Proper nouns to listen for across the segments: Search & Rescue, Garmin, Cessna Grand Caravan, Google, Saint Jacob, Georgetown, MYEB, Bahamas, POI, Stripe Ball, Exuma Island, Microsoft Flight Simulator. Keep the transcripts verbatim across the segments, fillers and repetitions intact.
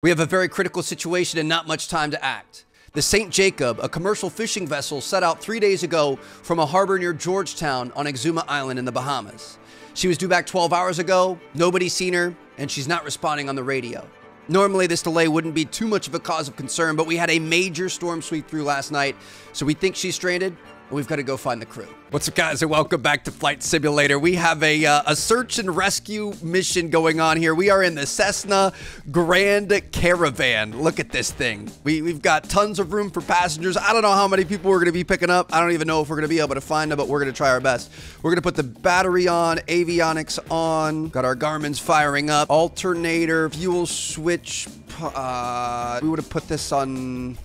We have a very critical situation and not much time to act. The Saint Jacob, a commercial fishing vessel, set out three days ago from a harbor near Georgetown on Exuma Island in the Bahamas. She was due back twelve hours ago, nobody's seen her, and she's not responding on the radio. Normally this delay wouldn't be too much of a cause of concern, but we had a major storm sweep through last night, so we think she's stranded. We've got to go find the crew. What's up, guys, and welcome back to Flight Simulator. We have a, uh, a search and rescue mission going on here. We are in the Cessna Grand Caravan. Look at this thing. We, we've got tons of room for passengers. I don't know how many people we're going to be picking up. I don't even know if we're going to be able to find them, but we're going to try our best. We're going to put the battery on, avionics on, got our Garmin's firing up, alternator, fuel switch. Uh, we would have put this on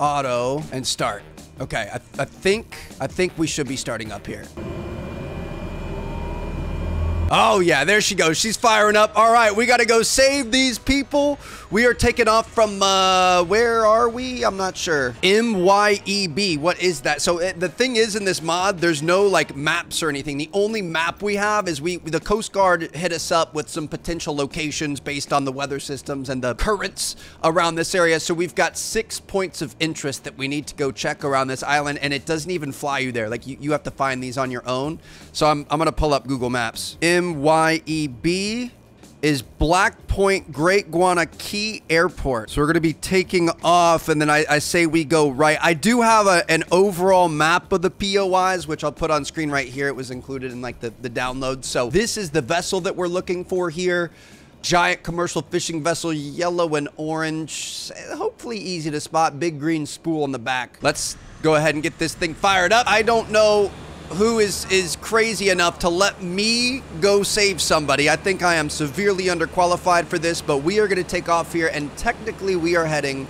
auto and start. Okay, I, I think I think we should be starting up here. Oh yeah, there she goes. She's firing up. All right, we gotta go save these people. We are taking off from, uh, where are we? I'm not sure. M Y E B, what is that? So it, the thing is, in this mod, there's no like maps or anything. The only map we have is we, the Coast Guard hit us up with some potential locations based on the weather systems and the currents around this area. So we've got six points of interest that we need to go check around this island, and it doesn't even fly you there. Like you, you have to find these on your own. So I'm, I'm gonna pull up Google Maps. M Y E B is Black Point Great Guanakee Airport. So we're gonna be taking off, and then I, I say we go right. I do have a, an overall map of the P O Is, which I'll put on screen right here. It was included in like the, the download. So this is the vessel that we're looking for here. Giant commercial fishing vessel, yellow and orange. Hopefully easy to spot, big green spool on the back. Let's go ahead and get this thing fired up. I don't know who is is crazy enough to let me go save somebody. I think I am severely underqualified for this, but we are going to take off here, and technically we are heading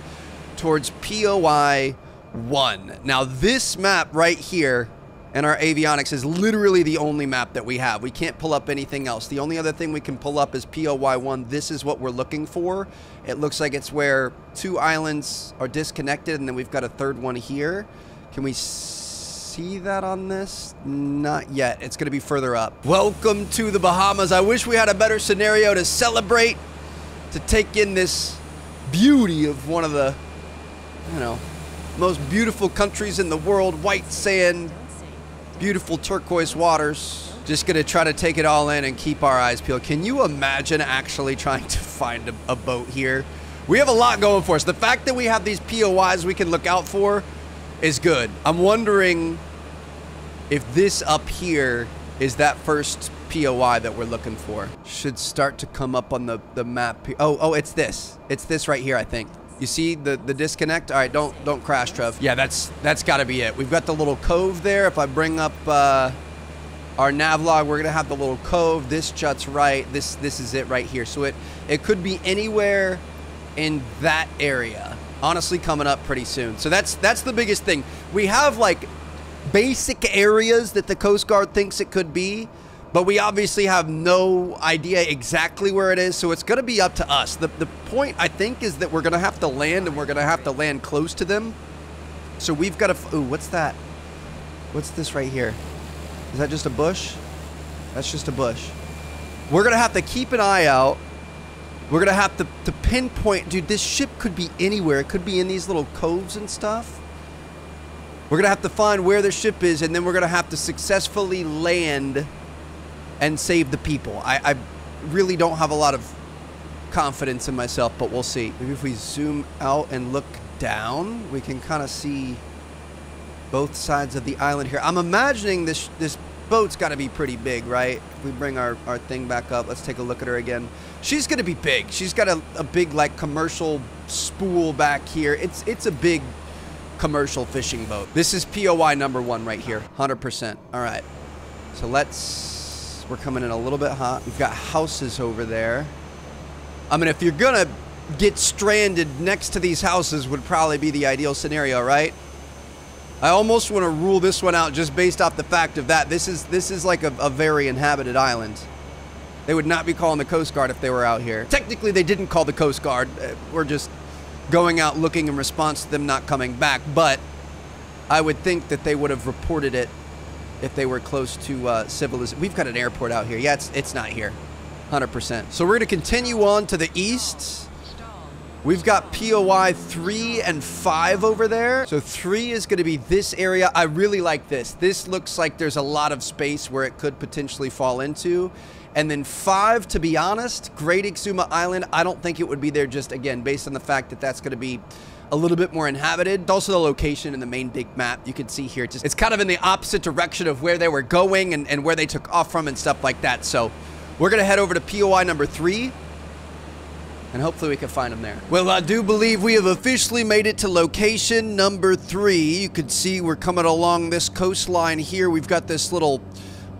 towards P O I one. Now this map right here and our avionics is literally the only map that we have. We can't pull up anything else. The only other thing we can pull up is P O Y one. This is what we're looking for. It looks like it's where two islands are disconnected, and then we've got a third one here. Can we see See that on this? Not yet. It's going to be further up. Welcome to the Bahamas. I wish we had a better scenario to celebrate, to take in this beauty of one of the, you know, most beautiful countries in the world. White sand, beautiful turquoise waters. Just going to try to take it all in and keep our eyes peeled. Can you imagine actually trying to find a, a boat here? We have a lot going for us. The fact that we have these P O Is we can look out for is good. I'm wondering if this up here is that first P O I that we're looking for. Should start to come up on the, the map. Oh, oh, it's this. It's this right here, I think. You see the, the disconnect? All right, don't don't crash, Trev. Yeah, that's that's gotta be it. We've got the little cove there. If I bring up uh, our nav log, we're gonna have the little cove. This juts right. This this is it right here. So it, it could be anywhere in that area. Honestly, coming up pretty soon. So that's that's the biggest thing. We have like basic areas that the Coast Guard thinks it could be, but we obviously have no idea exactly where it is, so it's gonna be up to us. The, the point, I think, is that we're gonna have to land, and we're gonna have to land close to them. So we've gotta, ooh, what's that? What's this right here? Is that just a bush? That's just a bush. We're gonna have to keep an eye out. We're gonna have to, to pinpoint, dude, this ship could be anywhere. It could be in these little coves and stuff. We're gonna have to find where the ship is, and then we're gonna have to successfully land and save the people. I, I really don't have a lot of confidence in myself, but we'll see. Maybe if we zoom out and look down, we can kind of see both sides of the island here. I'm imagining this, this boat's got to be pretty big, right? If we bring our, our thing back up, let's take a look at her again. She's going to be big. She's got a, a big, like, commercial spool back here. It's it's a big commercial fishing boat. This is P O I number one right here, one hundred percent. All right. So let's... We're coming in a little bit hot. We've got houses over there. I mean, if you're going to get stranded next to these houses, would probably be the ideal scenario, right? I almost want to rule this one out just based off the fact of that. This is this is like a, a very inhabited island. They would not be calling the Coast Guard if they were out here. Technically, they didn't call the Coast Guard. We're just going out looking in response to them not coming back. But I would think that they would have reported it if they were close to uh, civilization. We've got an airport out here. Yeah, it's, it's not here, one hundred percent. So we're going to continue on to the east. We've got P O I three and five over there. So three is going to be this area. I really like this. This looks like there's a lot of space where it could potentially fall into. And then five, to be honest, Great Exuma Island, I don't think it would be there just, again, based on the fact that that's going to be a little bit more inhabited. Also the location in the main big map, you can see here, just, it's kind of in the opposite direction of where they were going and, and where they took off from and stuff like that. So we're going to head over to P O I number three. And hopefully we can find them there. Well, I do believe we have officially made it to location number three. You can see we're coming along this coastline here. We've got this little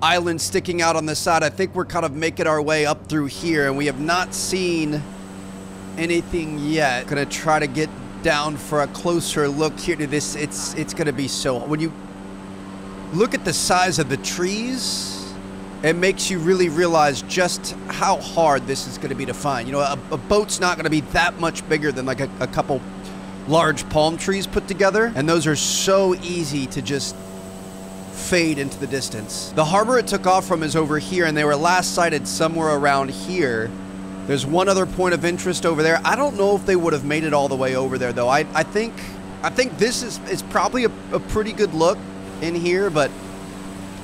island sticking out on the side. I think we're kind of making our way up through here, and we have not seen anything yet. Gonna try to get down for a closer look here to this. It's it's gonna be so, when you look at the size of the trees, it makes you really realize just how hard this is going to be to find. You know, a, a boat's not going to be that much bigger than like a, a couple large palm trees put together. And those are so easy to just fade into the distance. The harbor it took off from is over here, and they were last sighted somewhere around here. There's one other point of interest over there. I don't know if they would have made it all the way over there, though. I, I think I think this is, is probably a, a pretty good look in here, but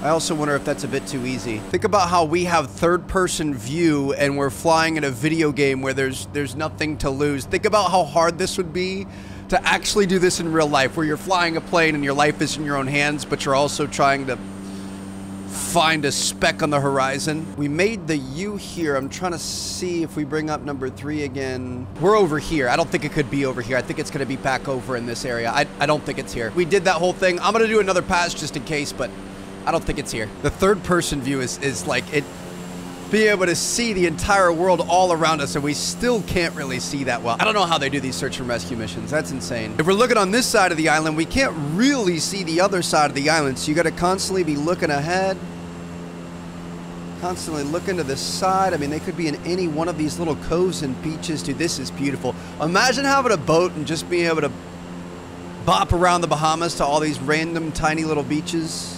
I also wonder if that's a bit too easy. Think about how we have third-person view and we're flying in a video game where there's there's nothing to lose. Think about how hard this would be to actually do this in real life, where you're flying a plane and your life is in your own hands, but you're also trying to find a speck on the horizon. We made the U here. I'm trying to see if we bring up number three again. We're over here. I don't think it could be over here. I think it's going to be back over in this area. I, I don't think it's here. We did that whole thing. I'm going to do another pass just in case, but I don't think it's here. The third person view is, is like it being able to see the entire world all around us, and we still can't really see that well. I don't know how they do these search and rescue missions. That's insane. If we're looking on this side of the island, we can't really see the other side of the island, so you gotta constantly be looking ahead, constantly looking to the side. I mean, they could be in any one of these little coves and beaches. Dude, this is beautiful. Imagine having a boat and just being able to bop around the Bahamas to all these random tiny little beaches.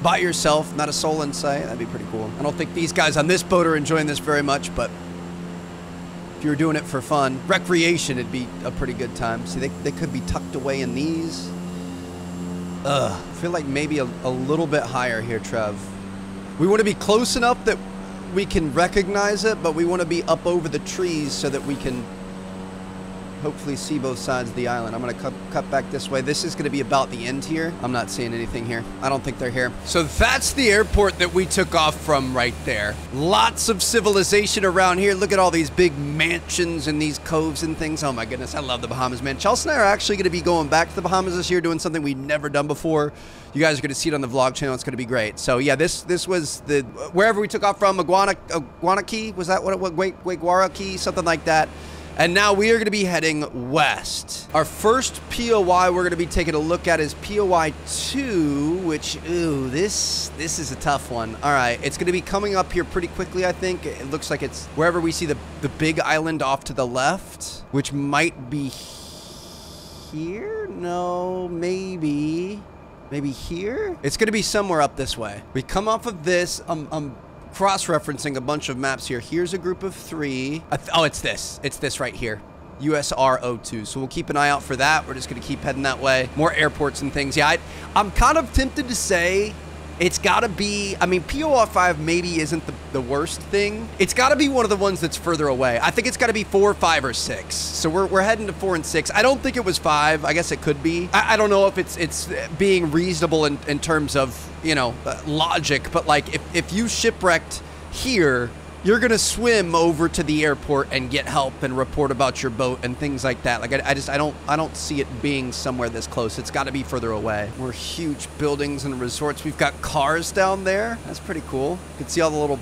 By yourself, not a soul in sight. That'd be pretty cool. I don't think these guys on this boat are enjoying this very much, but if you were doing it for fun, recreation, it'd be a pretty good time. See, they, they could be tucked away in these. Ugh. I feel like maybe a, a little bit higher here, Trev. We want to be close enough that we can recognize it, but we want to be up over the trees so that we can hopefully see both sides of the island. I'm gonna cut, cut back this way. This is gonna be about the end here. I'm not seeing anything here. I don't think they're here. So that's the airport that we took off from right there. Lots of civilization around here. Look at all these big mansions and these coves and things. Oh my goodness, I love the Bahamas, man. Chelsea and I are actually gonna be going back to the Bahamas this year, doing something we've never done before. You guys are gonna see it on the vlog channel. It's gonna be great. So yeah, this this was the, wherever we took off from, Iguana, Iguana Key, was that what it was? Guaguara Key, something like that. And now we are gonna be heading west. Our first P O I we're gonna be taking a look at is P O I two, which, ooh, this, this is a tough one. All right, it's gonna be coming up here pretty quickly, I think. It looks like it's wherever we see the, the big island off to the left, which might be here? No, maybe, maybe here? It's gonna be somewhere up this way. We come off of this, um, um, cross-referencing a bunch of maps here. Here's a group of three. Th oh, it's this. It's this right here. U S R zero two. So we'll keep an eye out for that. We're just going to keep heading that way. More airports and things. Yeah, I, I'm kind of tempted to say it's got to be, I mean, P O I five maybe isn't the, the worst thing. It's got to be one of the ones that's further away. I think it's got to be four, five, or six. So we're, we're heading to four and six. I don't think it was five. I guess it could be. I, I don't know if it's it's being reasonable in, in terms of, you know, uh, logic, but like if, if you shipwrecked here, you're going to swim over to the airport and get help and report about your boat and things like that. Like, I, I just, I don't, I don't see it being somewhere this close. It's got to be further away. More huge buildings and resorts. We've got cars down there. That's pretty cool. You can see all the little,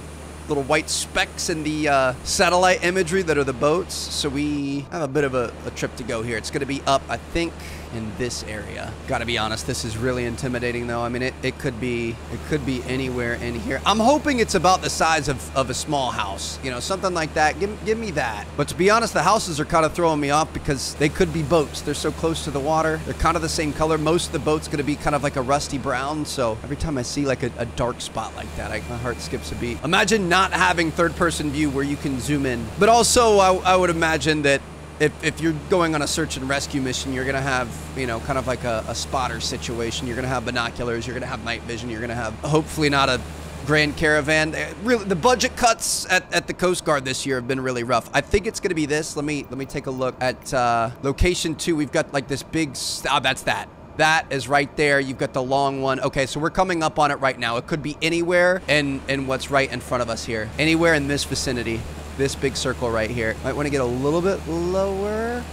little white specks in the uh, satellite imagery that are the boats. So we have a bit of a, a trip to go here. It's going to be up, I think, in this area. Gotta be honest, this is really intimidating though. I mean, it, it could be it could be anywhere in here. I'm hoping it's about the size of, of a small house, you know, something like that. Give, give me that. But to be honest, the houses are kind of throwing me off because they could be boats. They're so close to the water. They're kind of the same color. Most of the boat's gonna be kind of like a rusty brown. So every time I see like a, a dark spot like that, I, my heart skips a beat. Imagine not having third person view where you can zoom in. But also I, I would imagine that If, if you're going on a search and rescue mission, you're going to have, you know, kind of like a, a spotter situation. You're going to have binoculars. You're going to have night vision. You're going to have, hopefully not a Grand Caravan. Really, the budget cuts at, at the Coast Guard this year have been really rough. I think it's going to be this. Let me, let me take a look at uh, location two. We've got like this big, oh, that's that. That is right there. You've got the long one. Okay, so we're coming up on it right now. It could be anywhere in, in what's right in front of us here. Anywhere in this vicinity. This big circle right here. Might want to get a little bit lower.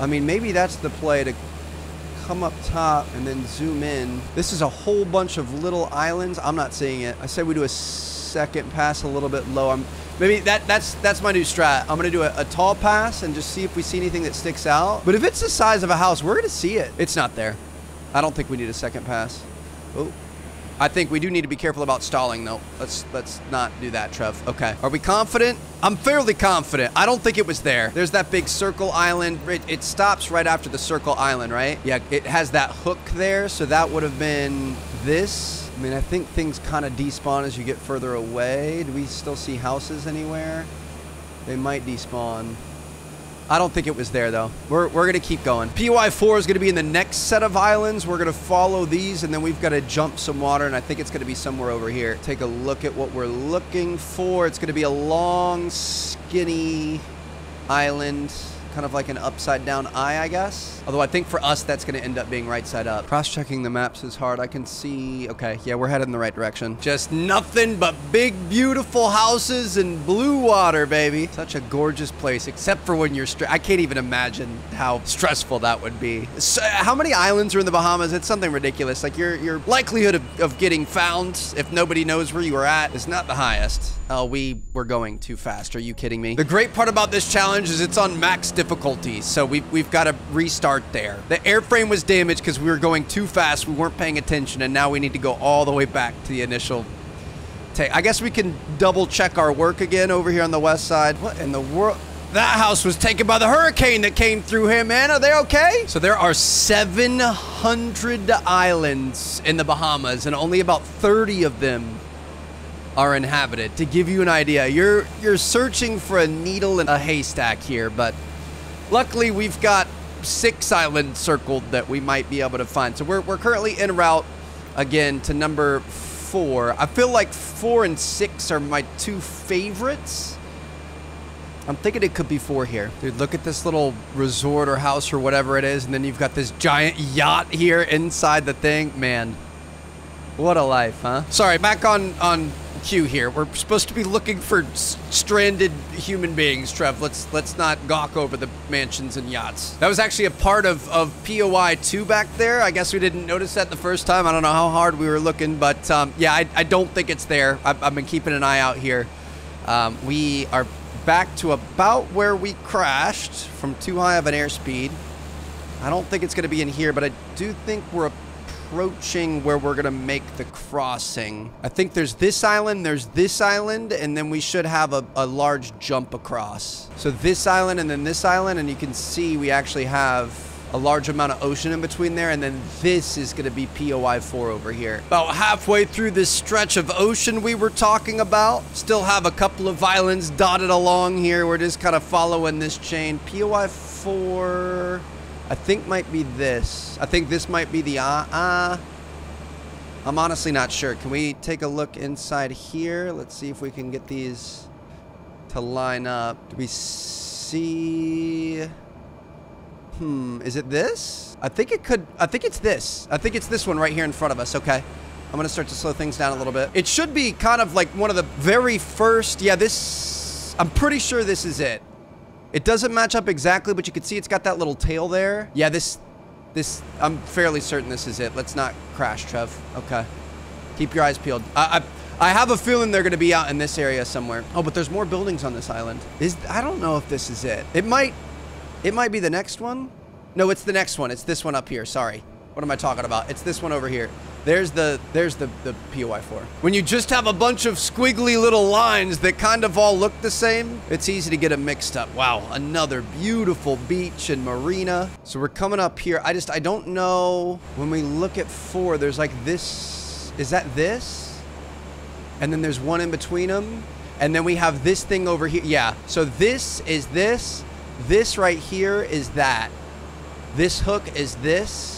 I mean, maybe that's the play, to come up top and then zoom in. This is a whole bunch of little islands. I'm not seeing it. I say we do a second pass a little bit low. I'm, maybe that that's that's my new strat. I'm gonna do a, a tall pass and just see if we see anything that sticks out. But if it's the size of a house, we're gonna see it. It's not there. I don't think we need a second pass. Oh. I think we do need to be careful about stalling, though. Let's let's not do that, Trev. Okay. Are we confident? I'm fairly confident. I don't think it was there. There's that big circle island. It, it stops right after the circle island, right? Yeah, it has that hook there, so that would have been this. I mean, I think things kind of despawn as you get further away. Do we still see houses anywhere? They might despawn. I don't think it was there, though. We're, we're going to keep going. P Y four is going to be in the next set of islands. We're going to follow these, and then we've got to jump some water, and I think it's going to be somewhere over here. Take a look at what we're looking for. It's going to be a long, skinny island, kind of like an upside-down eye, I guess. Although I think for us, that's going to end up being right side up. Cross-checking the maps is hard. I can see... Okay, yeah, we're headed in the right direction. Just nothing but big, beautiful houses and blue water, baby. Such a gorgeous place, except for when you're... Stre I can't even imagine how stressful that would be. So, how many islands are in the Bahamas? It's something ridiculous. Like, your, your likelihood of, of getting found, if nobody knows where you were at, is not the highest. Oh, we were going too fast. Are you kidding me? The great part about this challenge is it's on max difficulty, so we've, we've got to restart there. The airframe was damaged because we were going too fast. We weren't paying attention, and now we need to go all the way back to the initial take. I guess we can double-check our work again over here on the west side. What in the world? That house was taken by the hurricane that came through here, man. Are they okay? So there are seven hundred islands in the Bahamas, and only about thirty of them are inhabited. To give you an idea, you're you're searching for a needle in a haystack here, but luckily we've got six islands circled that we might be able to find. So we're, we're currently en route again to number four. I feel like four and six are my two favorites. I'm thinking it could be four here. Dude, look at this little resort or house or whatever it is, and then you've got this giant yacht here inside the thing. Man, what a life, huh? Sorry, back on on Q here. We're supposed to be looking for stranded human beings, Trev. Let's let's not gawk over the mansions and yachts. That was actually a part of, of P O I two back there. I guess we didn't notice that the first time. I don't know how hard we were looking, but um, yeah, I, I don't think it's there. I've, I've been keeping an eye out here. Um, we are back to about where we crashed from too high of an airspeed. I don't think it's going to be in here, but I do think we're a approaching where we're gonna make the crossing. I think there's this island, there's this island, and then we should have a, a large jump across. So this island and then this island, and you can see we actually have a large amount of ocean in between there, and then this is gonna be P O I four over here. About halfway through this stretch of ocean we were talking about. Still have a couple of islands dotted along here. We're just kind of following this chain. P O I four... I think might be this. I think this might be the uh-uh. I'm honestly not sure. Can we take a look inside here? Let's see if we can get these to line up. Do we see? Hmm, is it this? I think it could, I think it's this. I think it's this one right here in front of us, okay. I'm gonna start to slow things down a little bit. It should be kind of like one of the very first, yeah, this, I'm pretty sure this is it. It doesn't match up exactly, but you can see it's got that little tail there. Yeah, this, this, I'm fairly certain this is it. Let's not crash, Trev. Okay. Keep your eyes peeled. I, I, I have a feeling they're going to be out in this area somewhere. Oh, but there's more buildings on this island. Is, I don't know if this is it. It might, it might be the next one. No, it's the next one. It's this one up here. Sorry. What am I talking about? It's this one over here. There's the, there's the, the P O I four. When you just have a bunch of squiggly little lines that kind of all look the same, it's easy to get them mixed up. Wow, another beautiful beach and marina. So we're coming up here. I just, I don't know. When we look at four, there's like this, is that this? And then there's one in between them. And then we have this thing over here. Yeah, so this is this. This right here is that. This hook is this.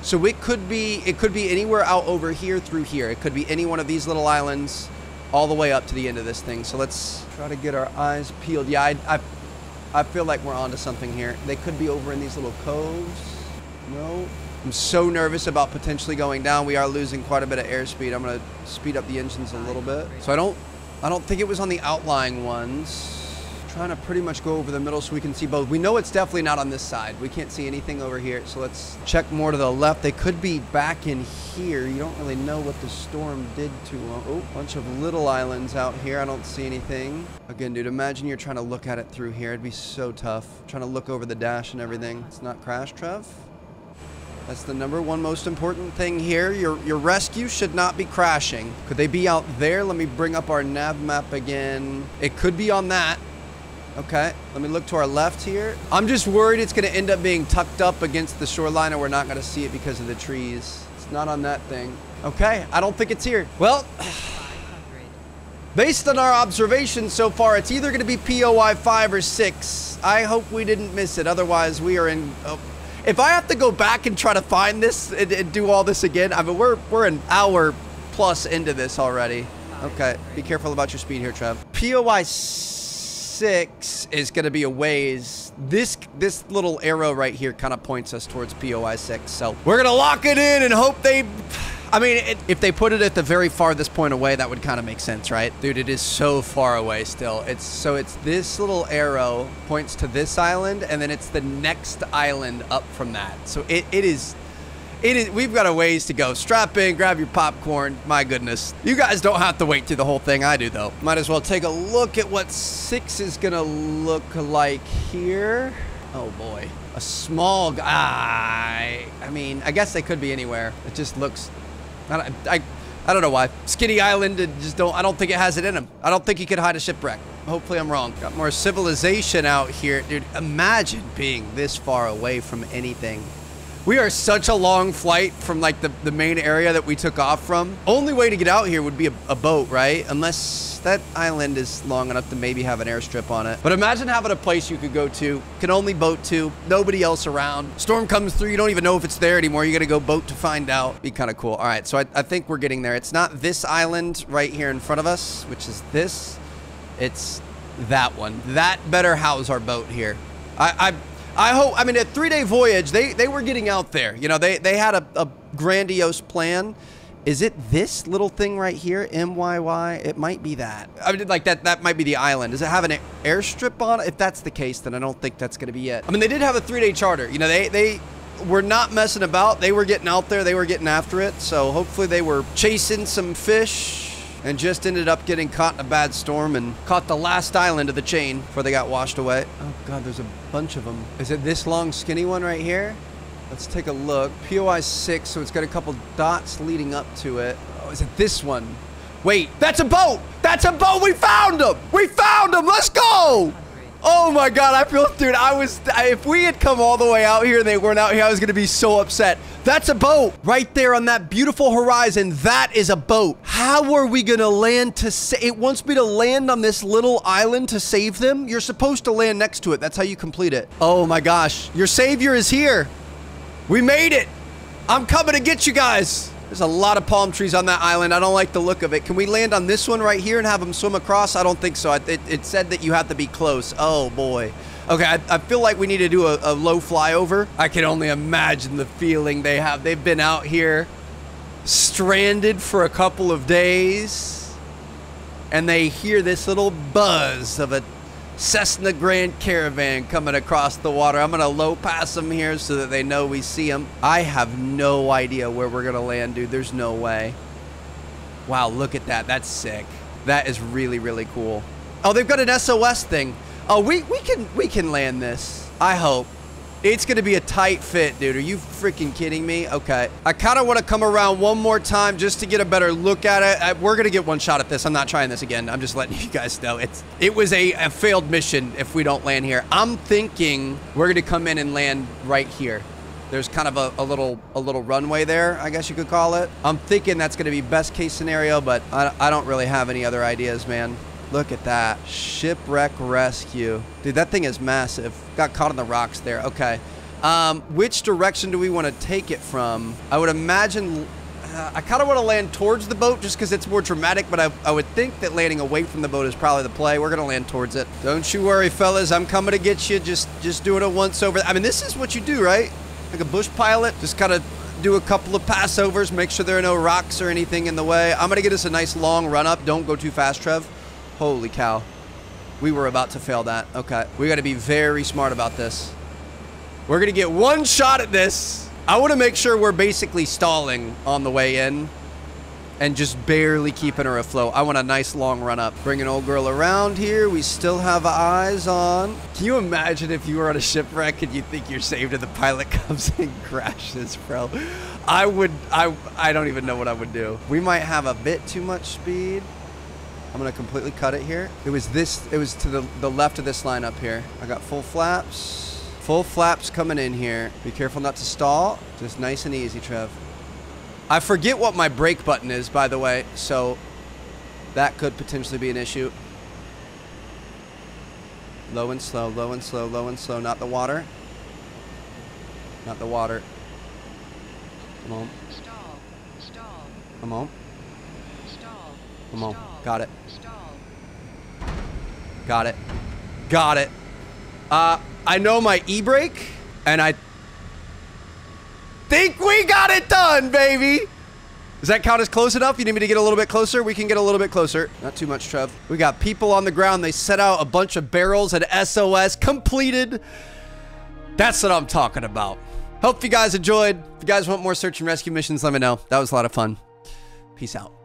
So it could be, it could be anywhere out over here through here. It could be any one of these little islands all the way up to the end of this thing. So let's try to get our eyes peeled. Yeah, I, I, I feel like we're onto something here. They could be over in these little coves. No. I'm so nervous about potentially going down. We are losing quite a bit of airspeed. I'm going to speed up the engines a little bit. So I don't, I don't think it was on the outlying ones. I'm trying to pretty much go over the middle so we can see both. We know it's definitely not on this side. We can't see anything over here. So let's check more to the left. They could be back in here. You don't really know what the storm did to them. Oh, bunch of little islands out here. I don't see anything. Again, dude, imagine you're trying to look at it through here. It'd be so tough. Trying to look over the dash and everything. It's not crash, Trev. That's the number one most important thing here. Your, your rescue should not be crashing. Could they be out there? Let me bring up our nav map again. It could be on that. Okay, let me look to our left here. I'm just worried it's gonna end up being tucked up against the shoreline and we're not gonna see it because of the trees. It's not on that thing. Okay, I don't think it's here. Well, based on our observations so far, it's either gonna be P O I five or six. I hope we didn't miss it, otherwise we are in... Oh. If I have to go back and try to find this and, and do all this again, I mean, we're, we're an hour plus into this already. Okay, be careful about your speed here, Trev. P O I six is going to be a ways. This this little arrow right here kind of points us towards P O I six. So we're going to lock it in and hope they... I mean, it, if they put it at the very farthest point away, that would kind of make sense, right? Dude, it is so far away still. It's so it's this little arrow points to this island, and then it's the next island up from that. So it, it is... It is, we've got a ways to go. Strap in, grab your popcorn. My goodness. You guys don't have to wait through the whole thing. I do, though. Might as well take a look at what six is going to look like here. Oh, boy. A small guy. I mean, I guess they could be anywhere. It just looks... I, I, I don't know why. Skinny Island, it just don't, I don't think it has it in him. I don't think he could hide a shipwreck. Hopefully I'm wrong. Got more civilization out here. Dude, imagine being this far away from anything. We are such a long flight from like the, the main area that we took off from. Only way to get out here would be a, a boat, right? Unless that island is long enough to maybe have an airstrip on it. But imagine having a place you could go to, can only boat to, nobody else around. Storm comes through, you don't even know if it's there anymore. You gotta go boat to find out. Be kind of cool. All right, so I, I think we're getting there. It's not this island right here in front of us, which is this. It's that one. That better house our boat here. I... I I hope, I mean, a three-day voyage, they, they were getting out there. You know, they, they had a, a grandiose plan. Is it this little thing right here, M Y Y? It might be that. I mean, like, that that might be the island. Does it have an airstrip on it? If that's the case, then I don't think that's going to be it. I mean, they did have a three-day charter. You know, they, they were not messing about. They were getting out there. They were getting after it. So hopefully they were chasing some fish and just ended up getting caught in a bad storm and caught the last island of the chain before they got washed away. Oh God, there's a bunch of them. Is it this long skinny one right here? Let's take a look. P O I six, so it's got a couple dots leading up to it. Oh, is it this one? Wait, that's a boat! That's a boat! We found them! We found them! Let's go! Oh my God, I feel, dude, I was, if we had come all the way out here and they weren't out here, I was gonna be so upset. That's a boat right there on that beautiful horizon. That is a boat. How are we gonna land to say, it wants me to land on this little island to save them? You're supposed to land next to it. That's how you complete it. Oh my gosh, your savior is here. We made it. I'm coming to get you guys. There's a lot of palm trees on that island. I don't like the look of it. Can we land on this one right here and have them swim across? I don't think so. It, it said that you have to be close. Oh, boy. Okay, I, I feel like we need to do a, a low flyover. I can only imagine the feeling they have. They've been out here stranded for a couple of days, and they hear this little buzz of a Cessna Grand Caravan coming across the water. I'm gonna low pass them here so that they know we see them. I have no idea where we're gonna land, dude. There's no way. Wow, look at that. That's sick. That is really, really cool. Oh, they've got an S O S thing. Oh, we, we can we can land this. I hope. It's gonna be a tight fit, dude. Are you freaking kidding me? Okay. I kind of want to come around one more time just to get a better look at it. I, we're gonna get one shot at this. I'm not trying this again. I'm just letting you guys know. It's It was a, a failed mission if we don't land here. I'm thinking we're gonna come in and land right here. There's kind of a, a little a little runway there, I guess you could call it. I'm thinking that's gonna be best case scenario, but I, I don't really have any other ideas, man. Look at that. Shipwreck rescue. Dude, that thing is massive. Got caught on the rocks there. Okay. Um, which direction do we want to take it from? I would imagine... Uh, I kind of want to land towards the boat just because it's more dramatic, but I, I would think that landing away from the boat is probably the play. We're going to land towards it. Don't you worry, fellas. I'm coming to get you. Just, just doing a once over. I mean, this is what you do, right? Like a bush pilot. Just kind of... do a couple of passovers, make sure there are no rocks or anything in the way. I'm gonna get us a nice long run up. Don't go too fast, Trev. Holy cow. We were about to fail that. Okay, we gotta be very smart about this. We're gonna get one shot at this. I wanna make sure we're basically stalling on the way in and just barely keeping her afloat. I want a nice long run up. Bring an old girl around here. We still have eyes on. Can you imagine if you were on a shipwreck and you think you're saved and the pilot comes and crashes, bro? I would, I, I don't even know what I would do. We might have a bit too much speed. I'm gonna completely cut it here. It was this, it was to the, the left of this line up here. I got full flaps. Full flaps coming in here. Be careful not to stall. Just nice and easy, Trev. I forget what my brake button is, by the way, so that could potentially be an issue. Low and slow, low and slow, low and slow. Not the water. Not the water. Come on. Stall. Stall. Come on. Stall. Come on. Got it. Stall. Got it. Got it. Uh, I know my e-brake, and I... think we got it done, baby. Does that count as close enough? You need me to get a little bit closer? We can get a little bit closer. Not too much, Trev. We got people on the ground. They set out a bunch of barrels and S O S completed. That's what I'm talking about. Hope you guys enjoyed. If you guys want more search and rescue missions, let me know. That was a lot of fun. Peace out.